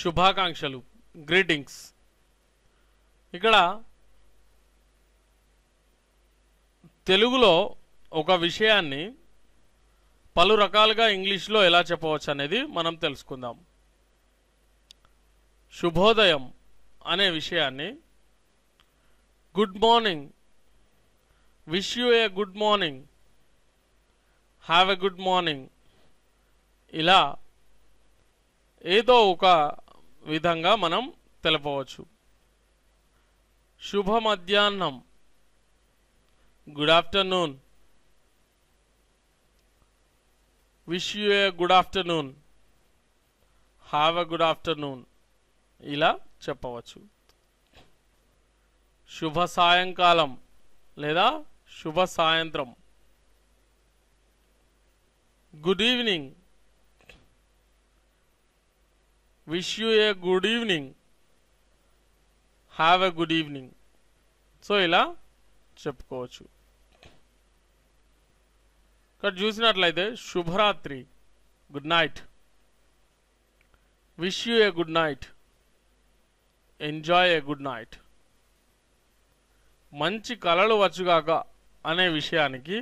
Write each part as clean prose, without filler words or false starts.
శుభాకాంక్షలు, గ్రీటింగ్స్. ఇక్కడ తెలుగులో ఒక విషయాన్ని పలు రకాలుగా ఇంగ్లీష్లో ఎలా చెప్పవచ్చు అనేది మనం తెలుసుకుందాం. శుభోదయం అనే విషయాన్ని good morning, wish you a good morning, have a good morning, ఇలా ఏదో ఒక విధంగా మనం తెలపవచ్చు. శుభ మధ్యాహ్నం, good afternoon, wish you a good afternoon, have a good afternoon, ఇలా చెప్పవచ్చు. శుభ సాయంకాలం లేదా శుభ సాయంత్రం, good evening, wish you a good evening, have a good evening, so ఇలా చెప్పుకోవచ్చు. ఇక్కడ చూసినట్లయితే శుభరాత్రి, good night, wish you a good night, enjoy a good night, మంచి కలలు వచ్చుగాక అనే విషయానికి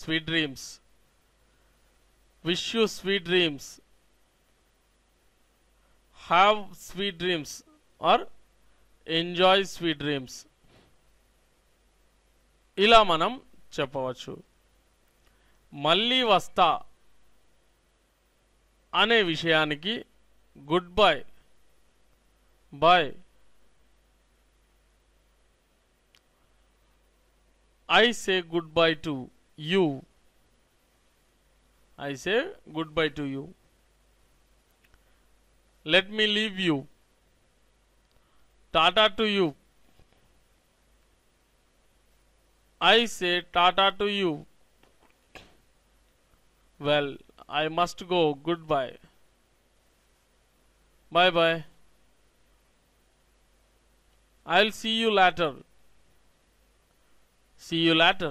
sweet dreams, wish you sweet dreams, have sweet dreams or enjoy sweet dreams, ఇలా మనం చెప్పవచ్చు. మళ్ళీ వస్తా అనే విషయానికి goodbye, bye. I say goodbye to you. I say goodbye to you. Let me leave you. Tata to you. I say tata to you. Well, I must go. Goodbye. Bye bye. I'll see you later. See you later.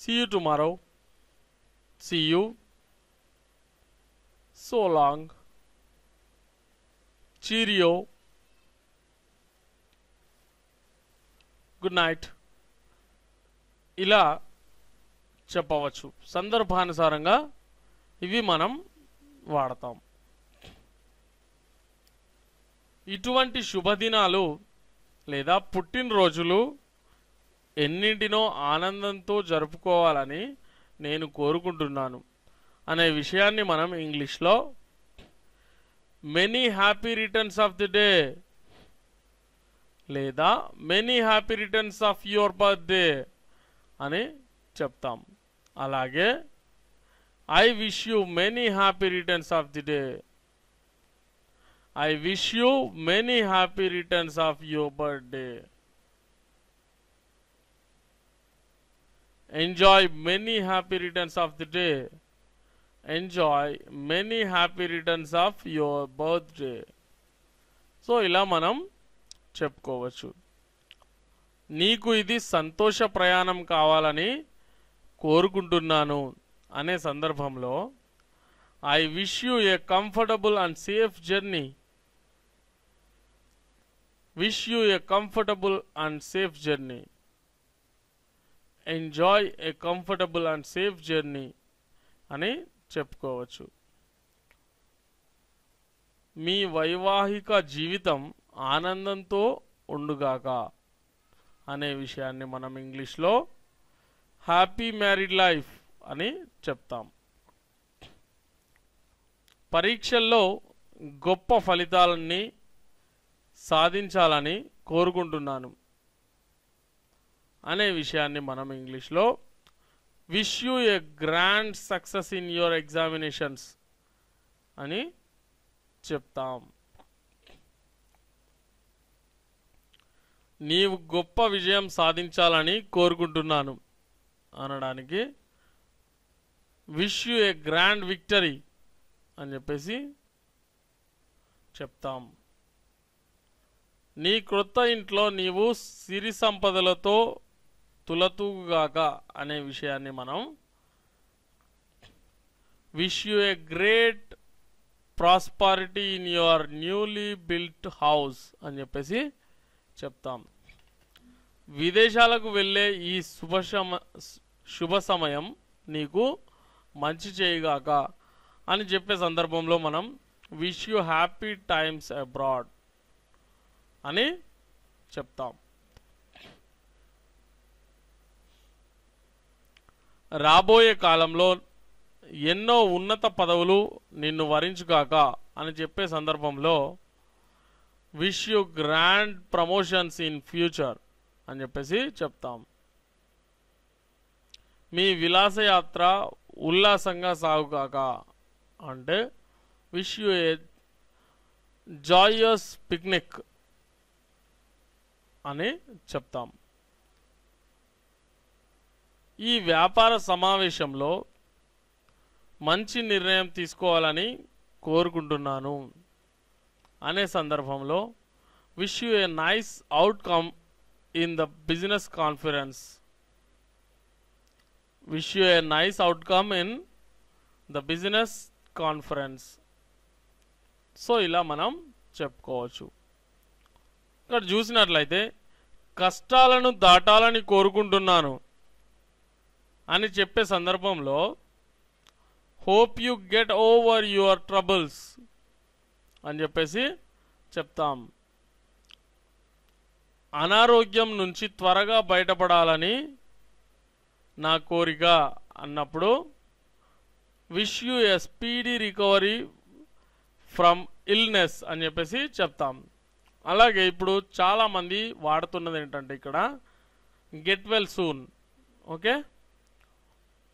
See you tomorrow. See you. So long. Cheerio. Good night. ఇలా చెప్పవచ్చు. సందర్భానుసారంగా ఇవి మనం వాడతాం. ఇటువంటి శుభదినాలు లేదా పుట్టినరోజులు ఎన్నింటినో ఆనందంతో జరుపుకోవాలని నేను కోరుకుంటున్నాను అనే విషయాన్ని మనం ఇంగ్లీష్లో many happy returns of the day లేదా many happy returns of your birthday అని చెప్తాం. అలాగే I wish you many happy returns of the day, I wish you many happy returns of your birthday. Enjoy many happy returns of the day. Enjoy many happy returns of your birthday. So ఇలా మనం చెప్పుకోవచ్చు. నీకు ఇది సంతోష ప్రయాణం కావాలని కోరుకుంటున్నాను అనే సందర్భంలో I wish you a comfortable and safe journey. Wish you a comfortable and safe journey. Enjoy a comfortable and safe journey అని చెప్పుకోవచ్చు. మీ వైవాహిక జీవితం ఆనందంతో ఉండుగాక అనే విషయాన్ని మనం ఇంగ్లీష్లో హ్యాపీ మ్యారీడ్ లైఫ్ అని చెప్తాం. పరీక్షల్లో గొప్ప ఫలితాలని సాధించాలని కోరుకుంటున్నాను అనే విషయాన్ని మనం ఇంగ్లీష్లో wish you a grand success in your examinations అని చెప్తాం. నీవు గొప్ప విజయం సాధించాలని కోరుకుంటున్నాను అనడానికి wish you a grand victory అని చెప్పేసి చెప్తాం. నీ క్రొత్త ఇంట్లో నీవు సిరి సంపదలతో తులతూగాక అనే విషయాన్ని మనం wish you a great prosperity in your newly built house అని చెప్పేసి చెప్తాం. విదేశాలకు వెళ్ళే ఈ శుభ సమయం నీకు మంచి చేయగాక అని చెప్పే సందర్భంలో మనం wish you happy times abroad అని చెప్తాం. రాబోయే కాలంలో ఎన్నో ఉన్నత పదవులు నిన్ను వరించుగాక అని చెప్పే సందర్భంలో wish you grand promotions in future అని చెప్పేసి చెప్తాం. మీ విలాసయాత్ర ఉల్లాసంగా సాగుగాక అంటే wish you a joyous picnic అని చెప్తాం. ఈ వ్యాపార సమావేశంలో మంచి నిర్ణయం తీసుకోవాలని కోరుకుంటున్నాను అనే సందర్భంలో wish you a nice outcome in the business conference, wish you a nice outcome in the business conference. So ఇలా మనం చెప్పుకోవచ్చు. ఇక్కడ చూసినట్లయితే కష్టాలను దాటాలని కోరుకుంటున్నాను అని చెప్పే సందర్భంలో hope you get over your troubles అని చెప్పేసి చెప్తాం. అనారోగ్యం నుంచి త్వరగా బయటపడాలని నా కోరిక అన్నప్పుడు wish you a speedy recovery from illness అని చెప్పేసి చెప్తాం. అలాగే ఇప్పుడు చాలామంది వాడుతున్నది ఏంటంటే ఇక్కడ get well soon. Okay,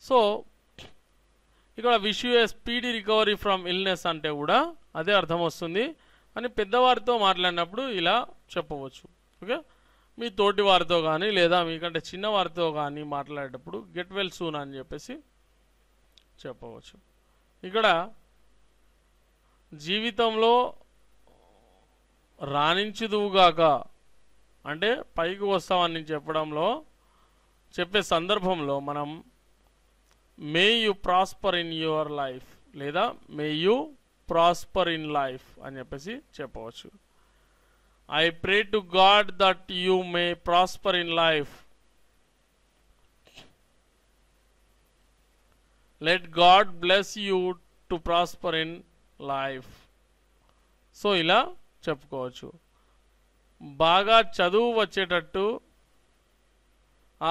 so ఇక్కడ wish you a speedy recovery from illness అంటే కూడా అదే అర్థం వస్తుంది అని పెద్దవారితో మాట్లాడినప్పుడు ఇలా చెప్పవచ్చు. ఓకే, మీ తోటి వారితో కానీ లేదా మీకంటే చిన్నవారితో కానీ మాట్లాడేటప్పుడు గెట్ వెల్ సూన్ అని చెప్పేసి చెప్పవచ్చు. ఇక్కడ జీవితంలో రాణించుదువుగాక అంటే పైకి వస్తామని చెప్పడంలో చెప్పే సందర్భంలో మనం may you prosper in your life లేదా may you prosper in life అని చెప్పేసి చెప్పవచ్చు. I pray to God that you may prosper in life. Let God bless you to prosper in life. So ఇలా చెప్పుకోవచ్చు. బాగా చదువు వచ్చేటట్టు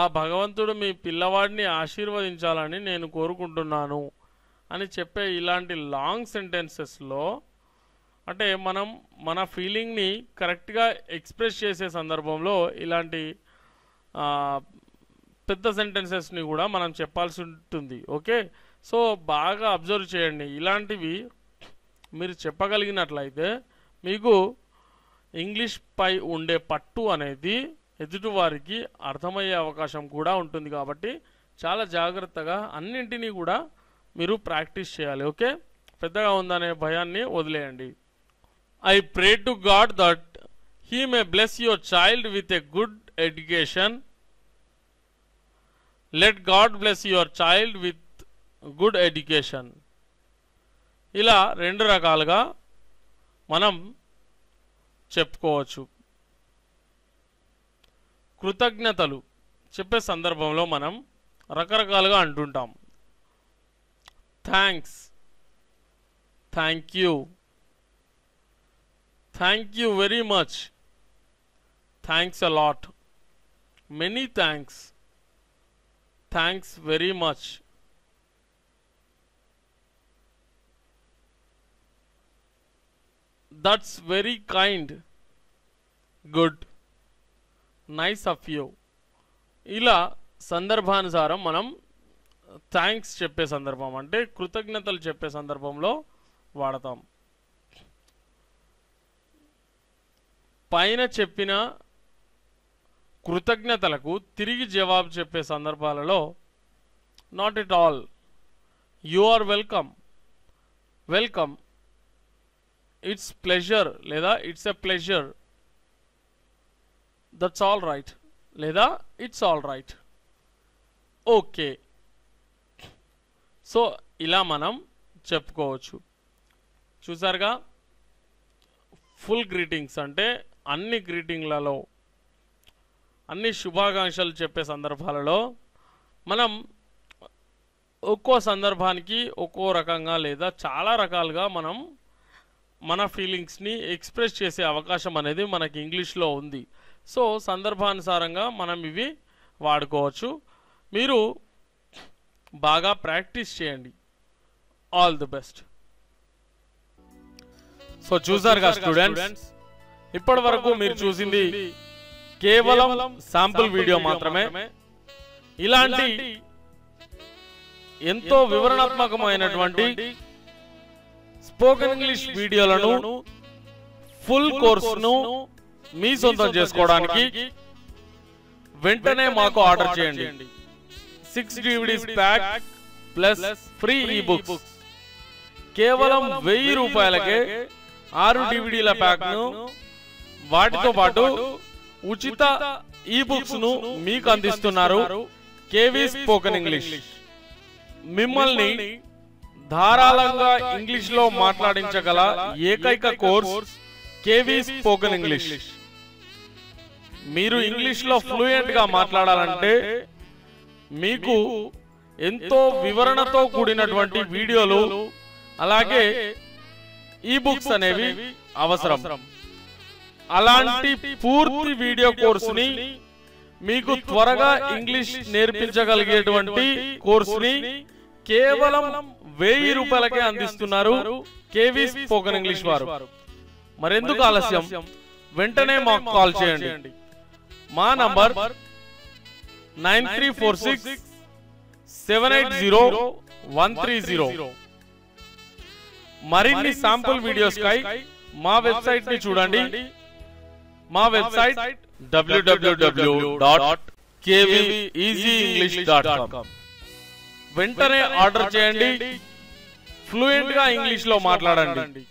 ఆ భగవంతుడు మీ పిల్లవాడిని ఆశీర్వదించాలని నేను కోరుకుంటున్నాను అని చెప్పే ఇలాంటి లాంగ్ సెంటెన్సెస్లో అంటే మనం మన ఫీలింగ్ని కరెక్ట్గా ఎక్స్ప్రెస్ చేసే సందర్భంలో ఇలాంటి పెద్ద సెంటెన్సెస్ని కూడా మనం చెప్పాల్సి ఉంటుంది. ఓకే, సో బాగా అబ్జర్వ్ చేయండి. ఇలాంటివి మీరు చెప్పగలిగినట్లయితే మీకు ఇంగ్లీష్పై ఉండే పట్టు అనేది ఎదుటివారికి అర్థమయ్యే అవకాశం కూడా ఉంటుంది. కాబట్టి చాలా జాగ్రత్తగా అన్నింటినీ కూడా మీరు ప్రాక్టీస్ చేయాలి. ఓకే, పెద్దగా ఉందనే భయాన్ని వదిలేయండి. I pray to God that He may bless your child with a good education. Let God bless your child with good education. ఇలా రెండు రకాలుగా మనం చెప్పుకోవచ్చు. కృతజ్ఞతలు చెప్పే సందర్భంలో మనం రకరకాలుగా అంటుంటాం. Thanks, thank you, thank you very much, thanks a lot, many thanks, thanks very much. That's very kind, good, nice of you. ఇలా సందర్భానుసారం మనం థ్యాంక్స్ చెప్పే సందర్భం అంటే కృతజ్ఞతలు చెప్పే సందర్భంలో వాడతాం. పైన చెప్పిన కృతజ్ఞతలకు తిరిగి జవాబు చెప్పే సందర్భాలలో not at all, you are welcome, welcome, it's pleasure లేదా it's a pleasure, that's all right లేదా it's all right, okay. So ఇలా మనం చెప్పుకోవచ్చు. చూసారుగా ఫుల్ గ్రీటింగ్స్ అంటే అన్ని గ్రీటింగ్లలో అన్ని శుభాకాంక్షలు చెప్పే సందర్భాలలో మనం ఒక్కో సందర్భానికి ఒక్కో రకంగా లేదా చాలా రకాలుగా మనం మన ఫీలింగ్స్ని ఎక్స్ప్రెస్ చేసే అవకాశం అనేది మనకి ఇంగ్లీష్లో ఉంది. సో సందర్భానుసారంగా మనం ఇవి వాడుకోవచ్చు. మీరు బాగా ప్రాక్టీస్ చేయండి. All the best. సో చూసారుగా స్టూడెంట్స్, ఇప్పటి వరకు మీరు చూసింది కేవలం శాంపుల్ వీడియో మాత్రమే. ఇలాంటి ఎంతో వివరణాత్మకమైనటువంటి స్పోకెన్ ఇంగ్లీష్ వీడియోలను, ఫుల్ కోర్సును మీ సొంతం చేసుకోవడానికి వెంటనే మాకు ఆర్డర్ చేయండి. 6 DVDs ప్యాక్ ప్లస్ ఫ్రీ ఈ బుక్స్ కేవలం 1000 రూపాయలకే. 6 DVDల ప్యాక్ను వాటితో పాటు ఉచిత ఈ బుక్స్ ను మీకు అందిస్తున్నారు కేవీ స్పోకెన్ ఇంగ్లీష్. మిమ్మల్ని ధారాళంగా ఇంగ్లీష్ లో మాట్లాడించగల ఏకైక కోర్స్ కేవీ స్పోకెన్ ఇంగ్లీష్. మీరు ఇంగ్లీష్ లో ఫ్లూయెంట్ గా మాట్లాడాలంటే మీకు ఎంతో వివరణతో కూడినటువంటి వీడియోలు అలాగే ఈ బుక్స్ అనేవి అవసరం. అలాంటి పూర్తి వీడియో కోర్సుని మీకు త్వరగా ఇంగ్లీష్ నేర్పించగలిగేటువంటి కోర్సుని కేవలం 1000 రూపాయలకే అందిస్తున్నారు కేవీ స్పోకెన్ ఇంగ్లీష్ వారు. మరెందుకు ఆలస్యం? వెంటనే మాకు కాల్ చేయండి. మా నంబర్ 9346780130. మరిన్ని శాంపుల్ వీడియోస్కై మా వెబ్సైట్ ని చూడండి. మా వెబ్సైట్ www.kveasyenglish.com. వెంటనే ఆర్డర్ చేయండి. ఫ్లూయెంట్ గా ఇంగ్లీష్ లో మాట్లాడండి.